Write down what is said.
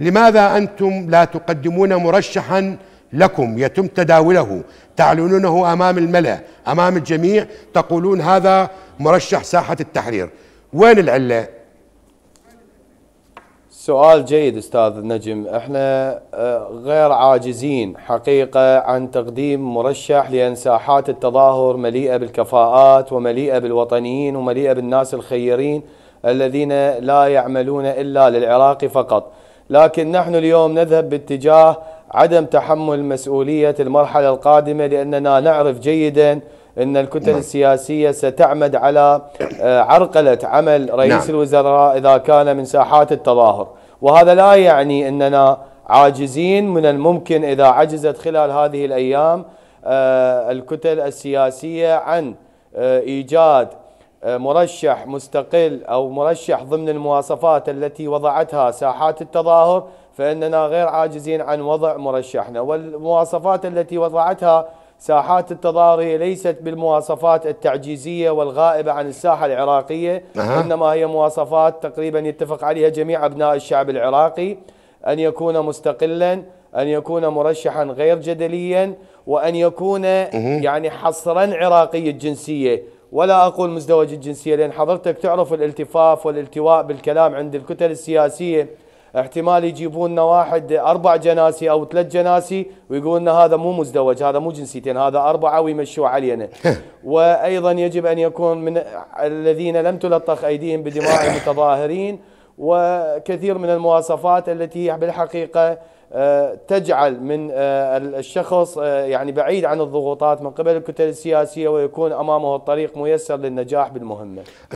لماذا أنتم لا تقدمون مرشحا لكم يتم تداوله، تعلنونه أمام الملأ أمام الجميع، تقولون هذا مرشح ساحة التحرير؟ وين العلة؟ سؤال جيد أستاذ نجم. احنا غير عاجزين حقيقة عن تقديم مرشح، لأن ساحات التظاهر مليئة بالكفاءات ومليئة بالوطنيين ومليئة بالناس الخيرين الذين لا يعملون إلا للعراق فقط، لكن نحن اليوم نذهب باتجاه عدم تحمل مسؤولية المرحلة القادمة، لأننا نعرف جيدا أن الكتل السياسية ستعمد على عرقلة عمل رئيس الوزراء إذا كان من ساحات التظاهر. وهذا لا يعني أننا عاجزين، من الممكن إذا عجزت خلال هذه الأيام الكتل السياسية عن إيجاد مرشح مستقل أو مرشح ضمن المواصفات التي وضعتها ساحات التظاهر، فإننا غير عاجزين عن وضع مرشحنا. والمواصفات التي وضعتها ساحات التظاهر هي ليست بالمواصفات التعجيزية والغائبة عن الساحة العراقية، إنما هي مواصفات تقريبا يتفق عليها جميع أبناء الشعب العراقي: أن يكون مستقلا، أن يكون مرشحا غير جدليا، وأن يكون يعني حصرا عراقي الجنسية، ولا أقول مزدوج الجنسية، لأن حضرتك تعرف الالتفاف والالتواء بالكلام عند الكتل السياسية. احتمال يجيبون لنا واحد 4 جناسي او 3 جناسي ويقولون لنا هذا مو مزدوج، هذا مو جنسيتين، هذا 4، ويمشوا علينا. وايضا يجب ان يكون من الذين لم تلطخ ايديهم بدماء المتظاهرين، وكثير من المواصفات التي بالحقيقه تجعل من الشخص يعني بعيد عن الضغوطات من قبل الكتل السياسيه، ويكون امامه الطريق ميسر للنجاح بالمهمه.